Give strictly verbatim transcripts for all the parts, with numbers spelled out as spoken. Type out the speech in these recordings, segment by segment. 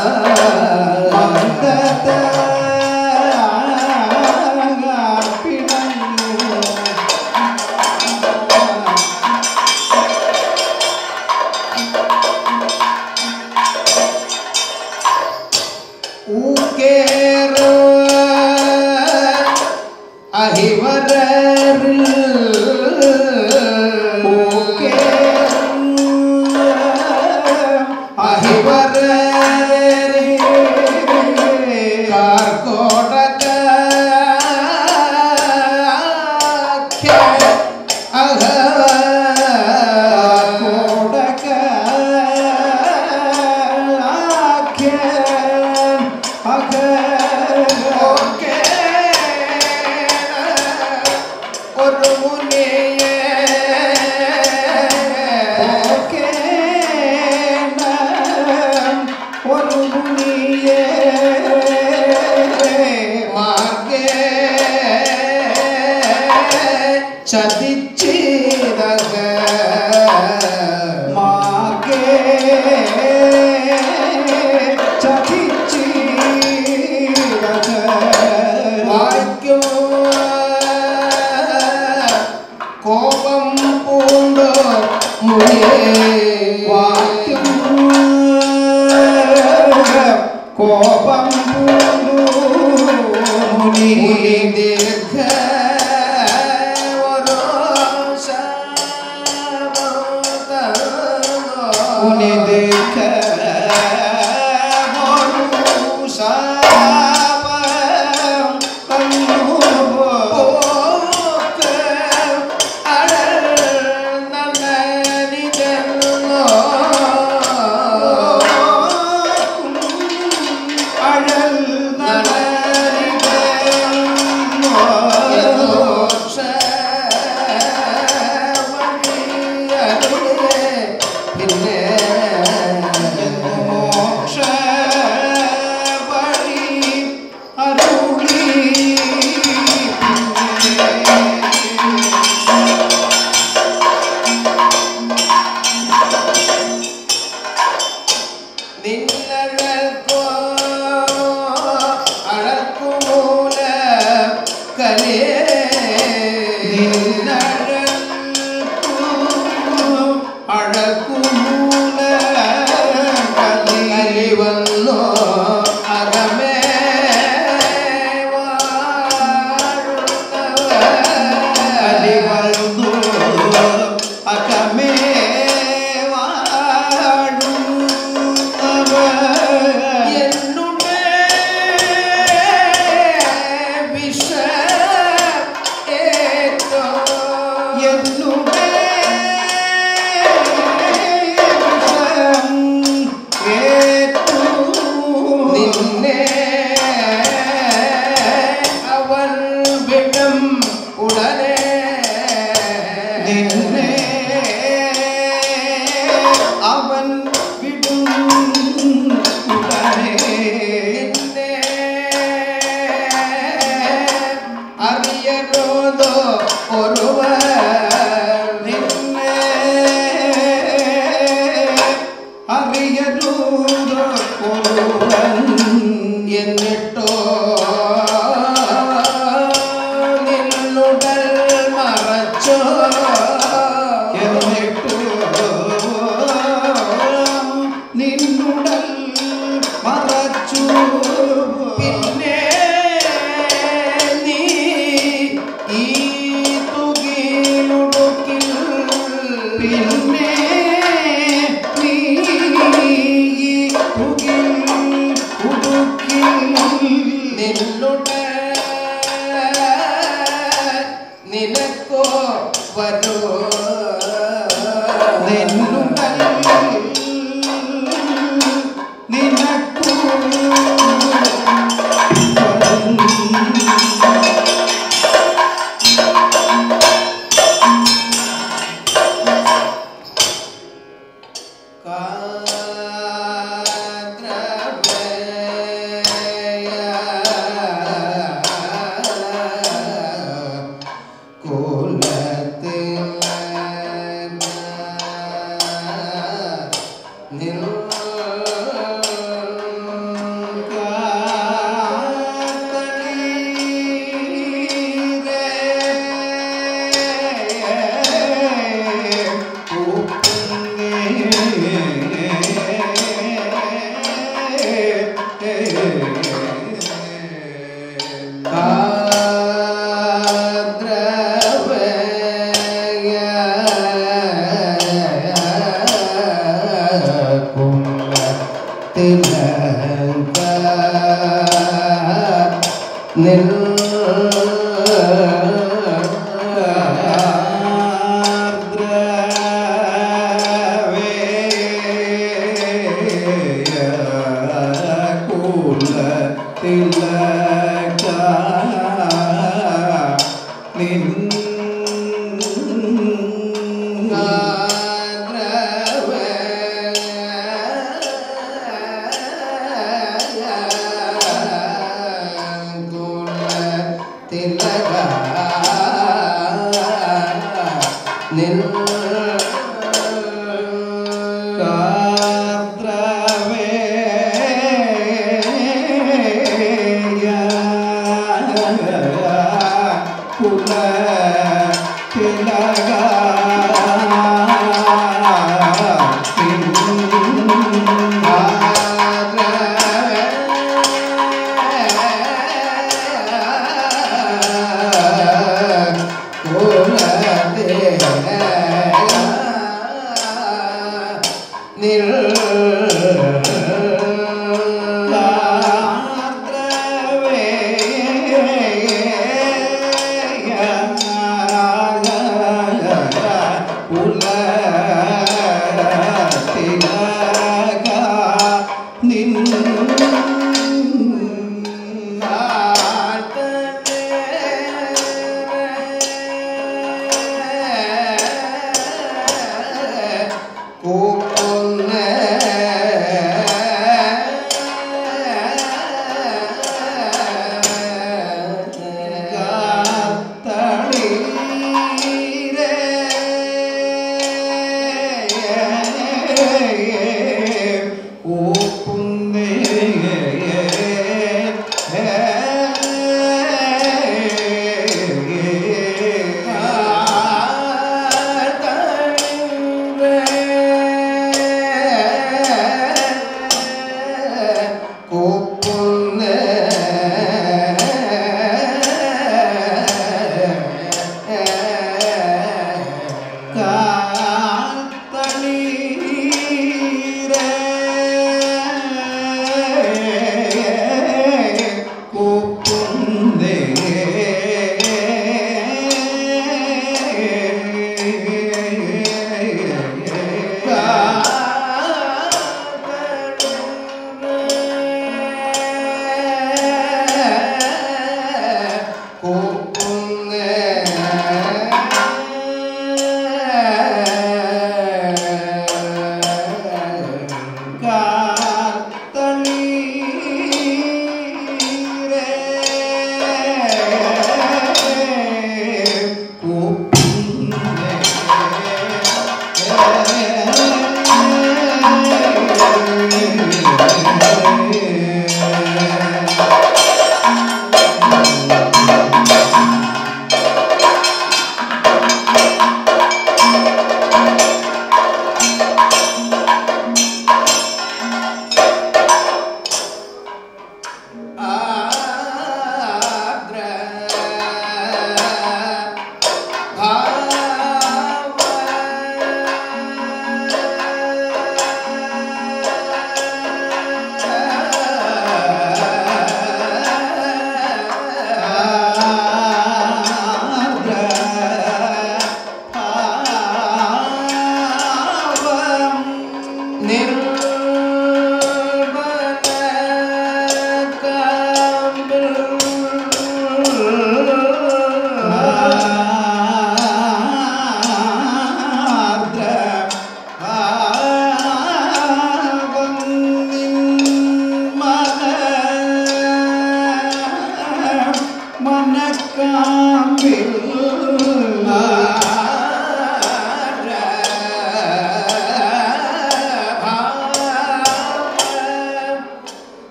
Cool. Ah,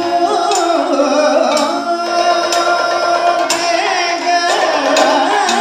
It's